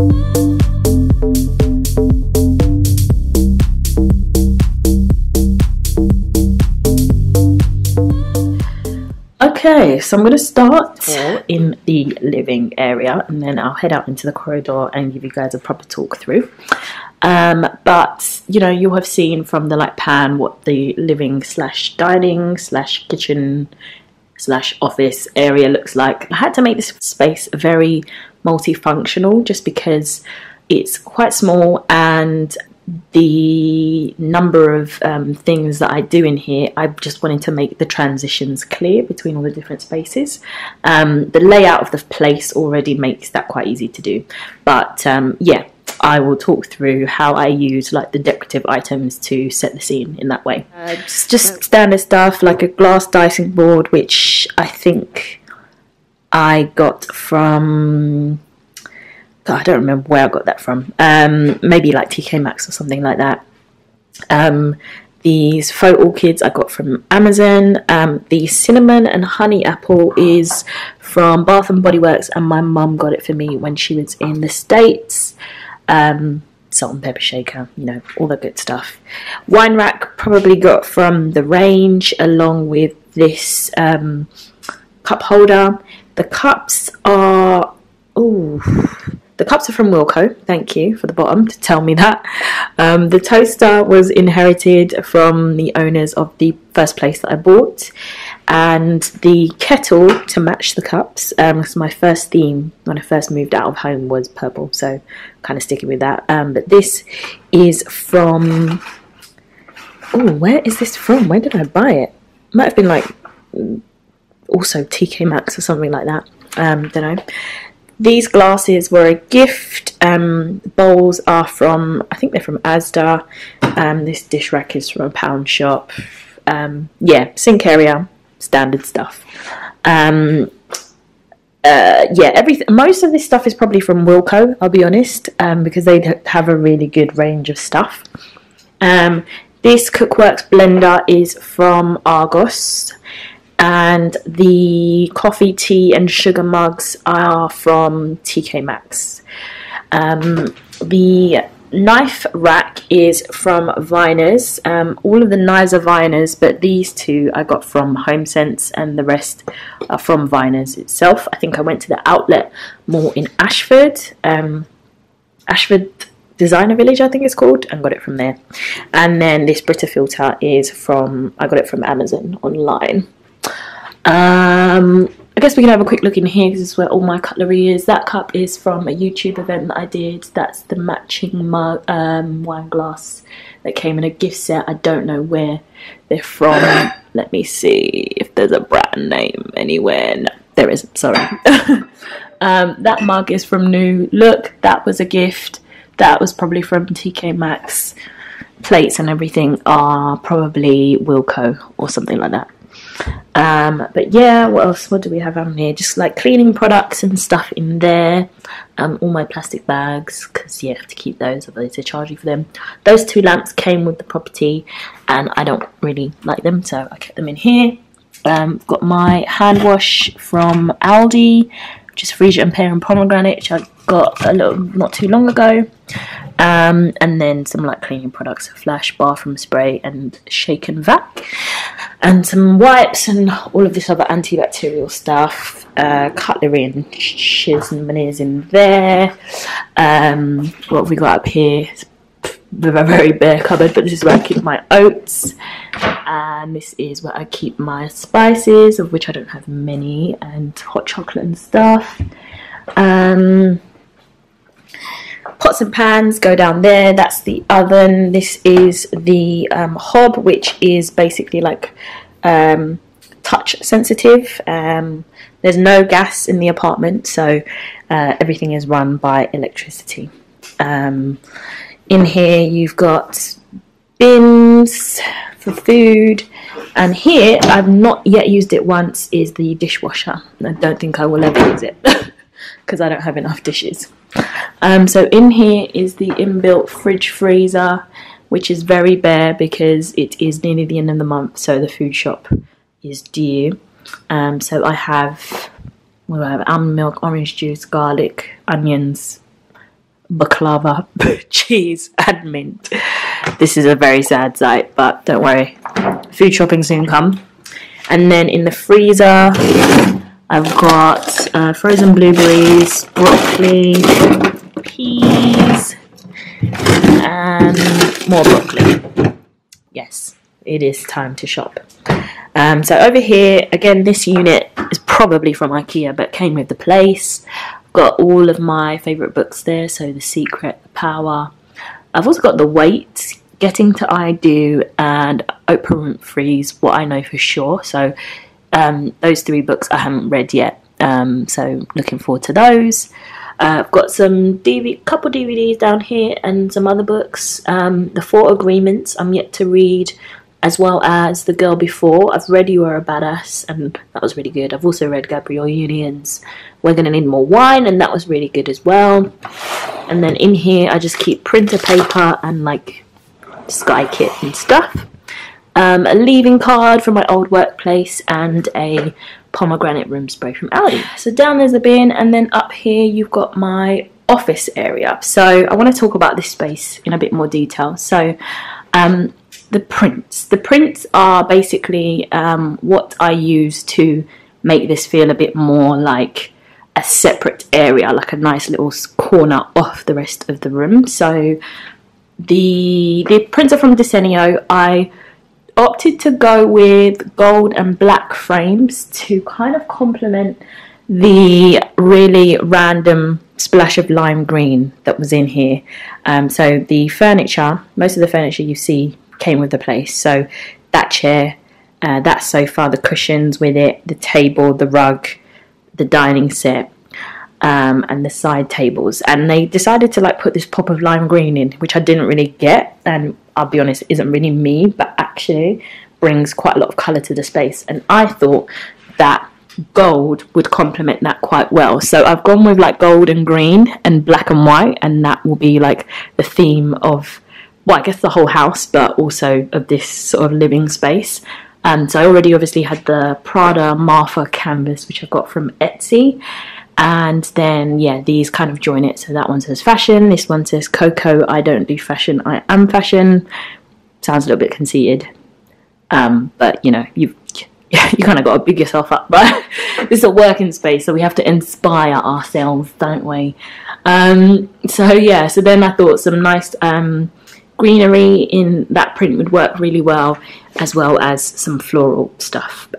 Okay, so I'm going to start in the living area and then I'll head out into the corridor and give you guys a proper talk through. But you know, you'll have seen from the light pan what the living slash dining slash kitchen slash office area looks like. I had to make this space very multifunctional just because it's quite small, and the number of things that I do in here, I just wanted to make the transitions clear between all the different spaces. The layout of the place already makes that quite easy to do, but yeah, I will talk through how I use like the decorative items to set the scene in that way. Just standard stuff like a glass dicing board, which I think I got from, I don't remember where I got that from, maybe like TK Maxx or something like that. These faux orchids I got from Amazon. The cinnamon and honey apple is from Bath and Body Works, and my mum got it for me when she was in the States. Salt and pepper shaker, you know, all the good stuff. Wine rack probably got from The Range, along with this cup holder. The cups are, the cups are from Wilco, thank you for the bottom to tell me that. The toaster was inherited from the owners of the first place that I bought. And the kettle to match the cups, because my first theme when I first moved out of home was purple, so kind of sticking with that. But this is from, where is this from? Where did I buy it? Might have been like also TK Maxx or something like that, don't know. These glasses were a gift. Bowls are from, I think they're from Asda. This dish rack is from a pound shop. Yeah, sink area, standard stuff. Yeah, most of this stuff is probably from Wilco, I'll be honest, because they have a really good range of stuff. This Cookworks blender is from Argos. And the coffee, tea and sugar mugs are from TK Maxx. The knife rack is from Viners. All of the knives are Viners, but these two I got from HomeSense, and the rest are from Viners itself. I think I went to the outlet mall in Ashford, Ashford Designer Village I think it's called, and got it from there. And then this Brita filter is from, I got it from Amazon online. I guess we can have a quick look in here because this is where all my cutlery is. That cup is from a YouTube event that I did. That's the matching mug, wine glass that came in a gift set. I don't know where they're from. Let me see if there's a brand name anywhere. No, there isn't, sorry. That mug is from New Look. That was a gift. That was probably from TK Maxx. Plates and everything are probably Wilco or something like that. But yeah, what else, what do we have on here? Just like cleaning products and stuff in there. All my plastic bags, because you have to keep those, otherwise they charge you for them. Those two lamps came with the property and I don't really like them, so I kept them in here. Got my hand wash from Aldi, which is freesia and pear and pomegranate, which I got a little not too long ago. And then some like cleaning products, a flash, bathroom spray and shake and vac, and some wipes and all of this other antibacterial stuff. Cutlery and shiz and veneers in there. What have we got up here? With a very bare cupboard, but this is where I keep my oats, and this is where I keep my spices, of which I don't have many, and hot chocolate and stuff. Pots and pans go down there. That's the oven. This is the hob, which is basically like touch sensitive. There's no gas in the apartment, so everything is run by electricity. In here you've got bins for food, and here, I've not yet used it once, is the dishwasher. I don't think I will ever use it because I don't have enough dishes. So in here is the inbuilt fridge freezer, which is very bare because it is nearly the end of the month, so the food shop is due. So I have almond milk, orange juice, garlic, onions, baklava, cheese and mint. This is a very sad sight, but don't worry, food shopping soon come. And then in the freezer I've got frozen blueberries, broccoli, peas and more broccoli. Yes, it is time to shop. So over here again, this unit is probably from IKEA but came with the place. I've got all of my favourite books there, so The Secret, The Power. I've also got The Weight, Getting to I Do and Oprah Winfrey's What I Know For Sure. So those three books I haven't read yet, so looking forward to those. I've got some couple DVDs down here and some other books. The Four Agreements I'm yet to read, as well as The Girl Before. I've read You Are a Badass and that was really good. I've also read Gabrielle Union's We're Gonna Need More Wine and that was really good as well. And then in here I just keep printer paper and like Sky Kit and stuff. A leaving card from my old workplace and a pomegranate room spray from Aldi. So down there's the bin, and then up here you've got my office area. So I want to talk about this space in a bit more detail. So the prints. The prints are basically what I use to make this feel a bit more like a separate area, like a nice little corner off the rest of the room. So the prints are from Desenio. I opted to go with gold and black frames to kind of complement the really random splash of lime green that was in here. So the furniture, most of the furniture you see came with the place. So that chair, that sofa, the cushions with it, the table, the rug, the dining set, and the side tables. And they decided to like put this pop of lime green in, which I didn't really get, and I'll be honest, isn't really me, but actually brings quite a lot of colour to the space. And I thought that gold would complement that quite well, so I've gone with like gold and green and black and white, and that will be like the theme of, well, I guess the whole house, but also of this sort of living space. And so I already obviously had the Prada Marfa canvas, which I got from Etsy, and then yeah, these kind of join it. So that one says fashion, this one says Coco, I don't do fashion, I am fashion. Sounds a little bit conceited, but you know, you kind of got to big yourself up, but this is a working space, so we have to inspire ourselves, don't we? So yeah, so then I thought some nice greenery in that print would work really well as some floral stuff.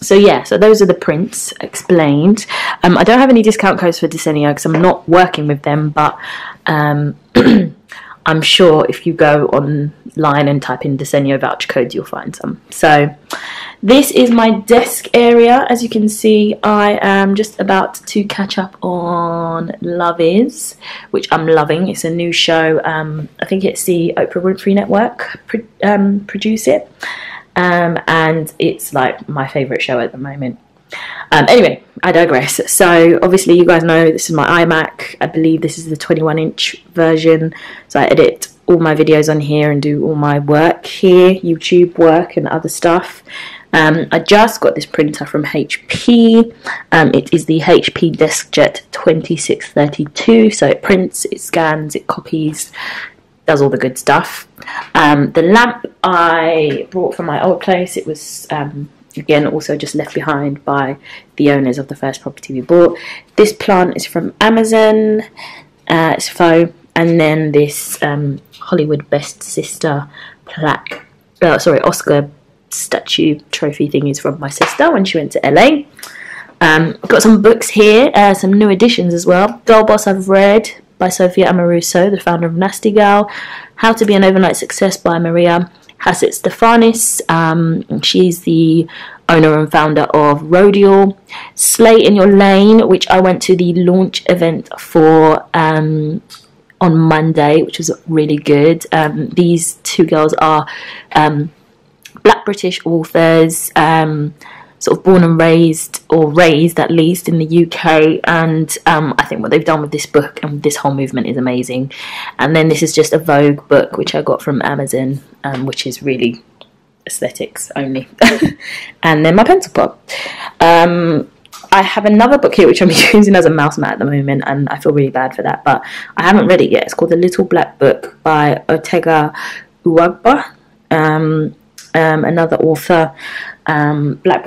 So yeah, so those are the prints explained. I don't have any discount codes for Desenio because I'm not working with them, but I'm sure if you go online and type in Desenio voucher codes, you'll find some. So this is my desk area. As you can see, I am just about to catch up on Love Is, which I'm loving. It's a new show. I think it's the Oprah Winfrey Network produce it. And it's like my favourite show at the moment. Anyway, I digress. So obviously you guys know this is my iMac. I believe this is the 21-inch version, so I edit all my videos on here and do all my work here, YouTube work and other stuff. I just got this printer from HP. It is the HP DeskJet 2632, so it prints, it scans, it copies, does all the good stuff. The lamp I brought from my old place. It was again also just left behind by the owners of the first property we bought. This plant is from Amazon, it's faux, and then this Hollywood Best Sister plaque, sorry, Oscar statue trophy thing is from my sister when she went to LA. I've got some books here, some new editions as well. Girl Boss I've read by Sophia Amoruso, the founder of Nasty Gal. How to Be an Overnight Success by Maria Hasset Stefanis. She's the owner and founder of Rodial. Slay in Your Lane, which I went to the launch event for on Monday, which was really good. These two girls are black British authors, sort of born and raised, or raised at least, in the UK, and I think what they've done with this book and this whole movement is amazing. And then this is just a Vogue book which I got from Amazon, which is really aesthetics only. And then my pencil pop. I have another book here which I'm using as a mouse mat at the moment, and I feel really bad for that, but I haven't read it yet. It's called The Little Black Book by Otega Uwagba, another author, black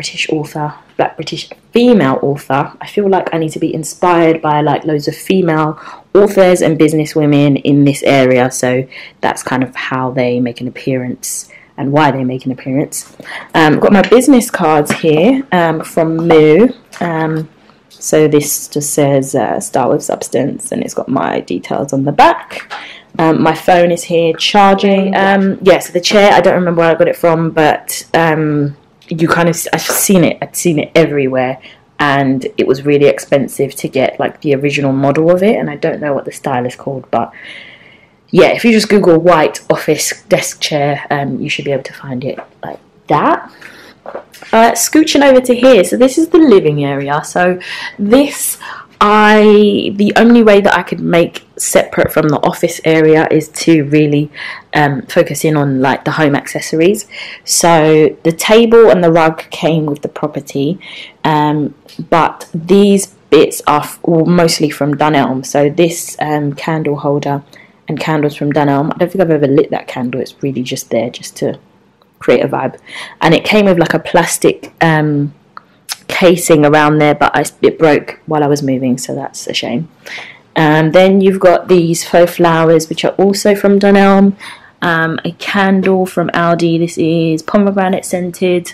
British female author. I feel like I need to be inspired by like loads of female authors and business women in this area, so that's kind of how they make an appearance and why they make an appearance. I've got my business cards here from Moo. So this just says Style With Substance, and it's got my details on the back. My phone is here charging. Yeah, so the chair, I don't remember where I got it from, but you kind of, I'd seen it everywhere, and it was really expensive to get like the original model of it, and I don't know what the style is called, but yeah, if you just Google white office desk chair, you should be able to find it like that. Scooching over to here, so this is the living area. So this, the only way that I could make separate from the office area is to really focus in on like the home accessories. So the table and the rug came with the property, but these bits are mostly from Dunelm. So this candle holder and candles from Dunelm. I don't think I've ever lit that candle. It's really just there just to create a vibe, and it came with like a plastic casing around there, but it broke while I was moving, so that's a shame. And then you've got these faux flowers which are also from Dunelm, a candle from Aldi, this is pomegranate scented,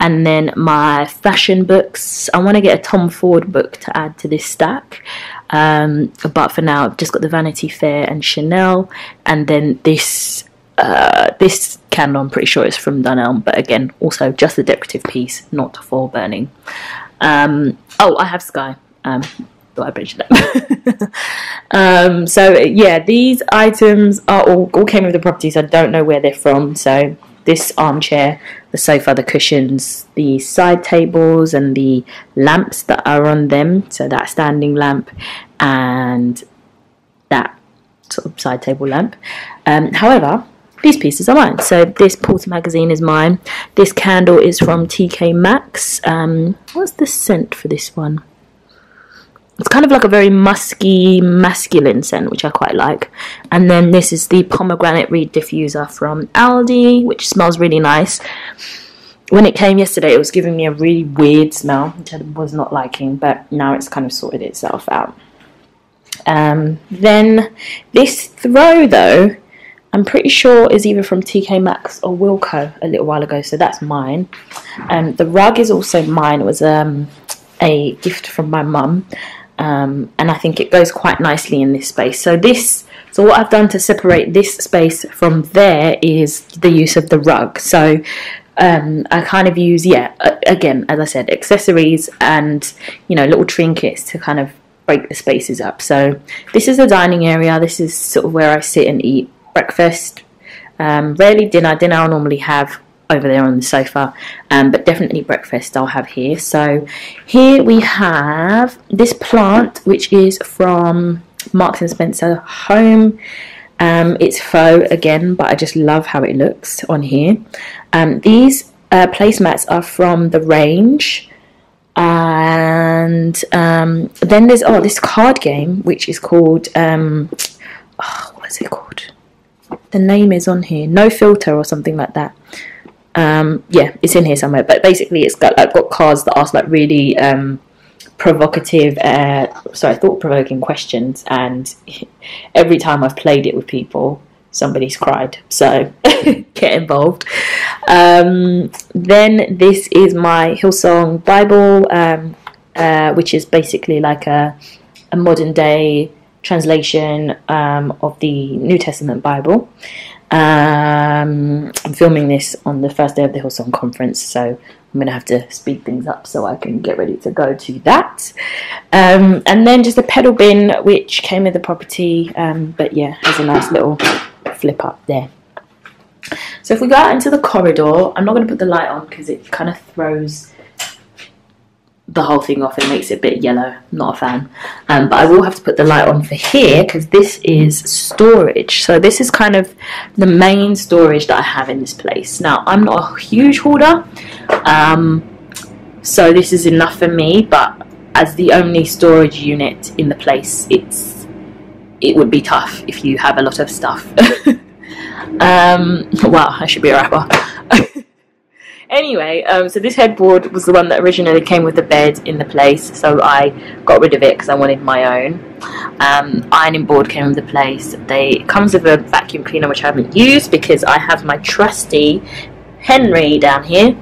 and then my fashion books. I want to get a Tom Ford book to add to this stack, but for now I've just got the Vanity Fair and Chanel, and then this this candle I'm pretty sure is from Dunelm, but again also just a decorative piece, not for burning. Oh, I have Sky, thought I mentioned that. So yeah, these items are all came with the properties. I don't know where they're from, so this armchair, the sofa, the cushions, the side tables and the lamps that are on them, so that standing lamp and that sort of side table lamp. However, these pieces are mine. So this Porter magazine is mine. This candle is from TK Maxx. What's the scent for this one? It's kind of like a very musky, masculine scent, which I quite like. And then this is the pomegranate reed diffuser from Aldi, which smells really nice. When it came yesterday, it was giving me a really weird smell, which I was not liking, but now it's kind of sorted itself out. Then this throw, though, I'm pretty sure is either from TK Maxx or Wilco a little while ago, so that's mine. The rug is also mine. It was a gift from my mum, and I think it goes quite nicely in this space. So this, so what I've done to separate this space from there is the use of the rug. So I kind of use, yeah, again, as I said, accessories and, you know, little trinkets to kind of break the spaces up. So this is the dining area. This is sort of where I sit and eat breakfast, rarely dinner. Dinner I'll normally have over there on the sofa, but definitely breakfast I'll have here. So here we have this plant which is from Marks and Spencer Home. It's faux again, but I just love how it looks on here. These placemats are from The Range. And then there's this card game which is called what is it called? The name is on here, No Filter or something like that. Yeah, it's in here somewhere, but basically it's got cards that ask like really provocative, thought-provoking questions, and every time I've played it with people, somebody's cried, so get involved. Then this is my Hillsong Bible, which is basically like a modern day translation of the New Testament Bible. I'm filming this on the first day of the Hillsong Conference, so I'm going to have to speed things up so I can get ready to go to that. And then just a pedal bin which came with the property, but yeah, has a nice little flip up there. So if we go out into the corridor, I'm not going to put the light on because it kind of throws the whole thing off and makes it a bit yellow. Not a fan. But I will have to put the light on for here because this is storage. So this is kind of the main storage that I have in this place. Now, I'm not a huge hoarder, so this is enough for me, but as the only storage unit in the place, it would be tough if you have a lot of stuff. Wow, I should be a rapper. Anyway, so this headboard was the one that originally came with the bed in the place, so I got rid of it because I wanted my own. Ironing board came with the place. It comes with a vacuum cleaner, which I haven't used because I have my trusty Henry down here,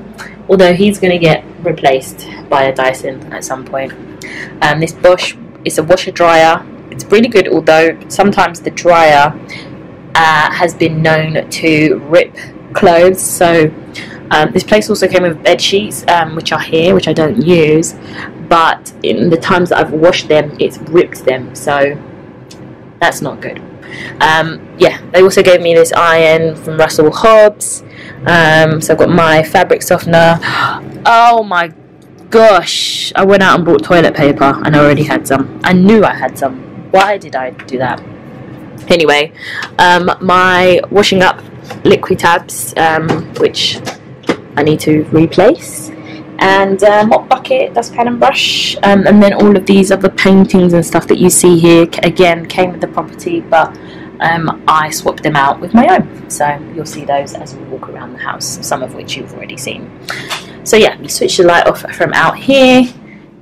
although he's going to get replaced by a Dyson at some point. This Bosch is a washer dryer. It's really good, although sometimes the dryer has been known to rip clothes, so... this place also came with bed sheets, which are here, which I don't use, but in the times that I've washed them, it's ripped them, so that's not good. Yeah, they also gave me this iron from Russell Hobbs, so I've got my fabric softener. Oh my gosh, I went out and bought toilet paper, and I already had some. I knew I had some. Why did I do that? Anyway, my washing up liquid tabs, which... I need to replace, and mop bucket, dustpan and brush, and then all of these other paintings and stuff that you see here again came with the property, but I swapped them out with my own, so you'll see those as we walk around the house, some of which you've already seen. So yeah, you switch the light off from out here,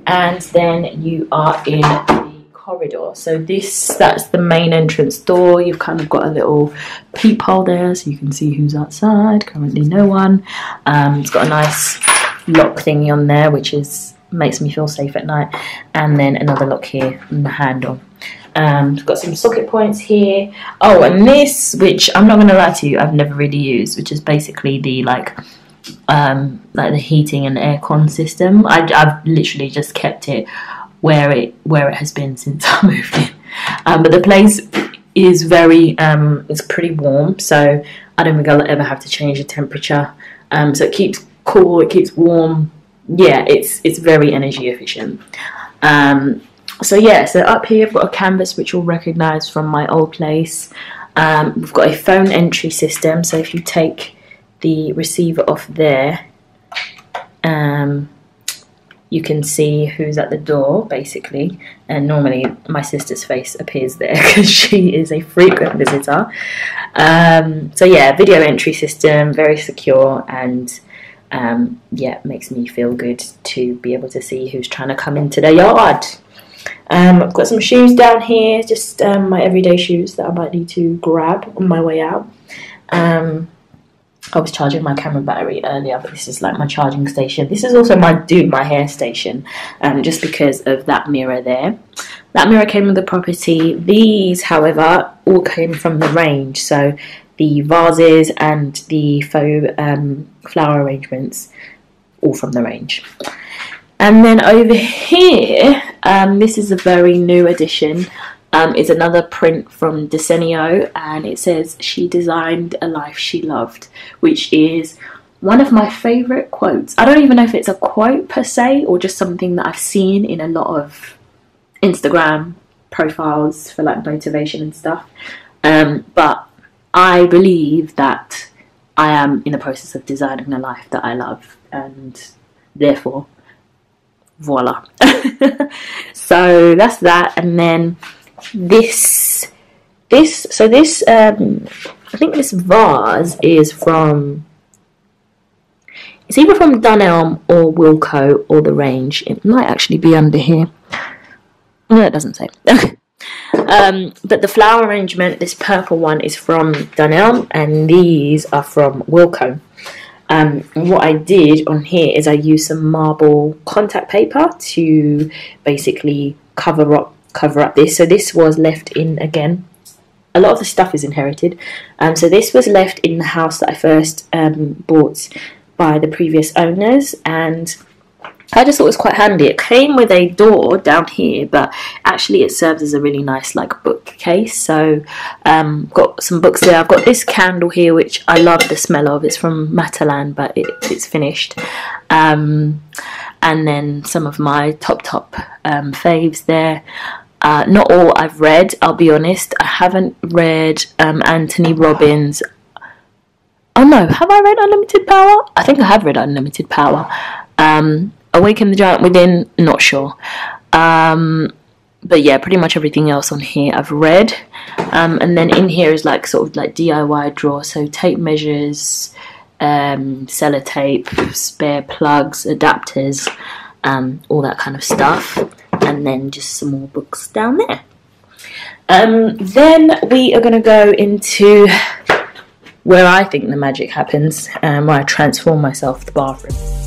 and then you are in the corridor. So that's the main entrance door. You've kind of got a little peephole there, so you can see who's outside. Currently no one. It's got a nice lock thingy on there, which makes me feel safe at night, and then another lock here on the handle. It's got some socket points here. Oh, and this, which I'm not going to lie to you, I've never really used, which is basically the like the heating and aircon system. I've literally just kept it where it has been since I moved in, but the place is very it's pretty warm, so I don't think I'll ever have to change the temperature, so it keeps cool, it keeps warm. Yeah, it's very energy efficient. So yeah, so up here I've got a canvas which you'll recognize from my old place. We've got a phone entry system, so if you take the receiver off there, you can see who's at the door, basically, and normally my sister's face appears there because she is a frequent visitor. So yeah, video entry system, very secure, and yeah, makes me feel good to be able to see who's trying to come into their yard. I've got some shoes down here, just my everyday shoes that I might need to grab on my way out. I was charging my camera battery earlier, but this is like my charging station. This is also my hair station, just because of that mirror there. That mirror came with the property. These, however, all came from the range, so the vases and the faux flower arrangements, all from the range. And then over here, this is a very new addition. Is another print from Desenio, and it says, "She designed a life she loved," which is one of my favourite quotes. I don't even know if it's a quote per se or just something that I've seen in a lot of Instagram profiles for like motivation and stuff, but I believe that I am in the process of designing a life that I love, and therefore voila. So that's that. And then this I think this vase is from, it's either from Dunelm or Wilco or the range. It might actually be under here. No, it doesn't say. But the flower arrangement, this purple one, is from Dunelm, and these are from Wilco. And what I did on here is I used some marble contact paper to basically cover up this. So this was left in, again, a lot of the stuff is inherited, so this was left in the house that I first bought by the previous owners, and I just thought it was quite handy. It came with a door down here, but actually it serves as a really nice like bookcase, so got some books there. I've got this candle here, which I love the smell of. It's from Matalan, but it's finished. And then some of my top faves there. Not all I've read, I'll be honest. I haven't read Anthony Robbins. Oh no, have I read Unlimited Power? I think I have read Unlimited Power. Awaken the Giant Within, not sure. But yeah, pretty much everything else on here I've read. And then in here is like sort of like DIY drawer, so tape measures, sellotape, spare plugs, adapters, all that kind of stuff. And then just some more books down there. Then we are going to go into where I think the magic happens, where I transform myself, the bathroom.